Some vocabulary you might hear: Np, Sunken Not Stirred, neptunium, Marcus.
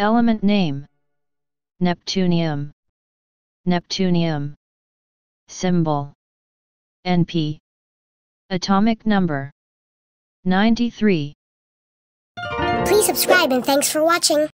Element name: neptunium. Neptunium. Symbol: Np. Atomic number: 93. Please subscribe and thanks for watching.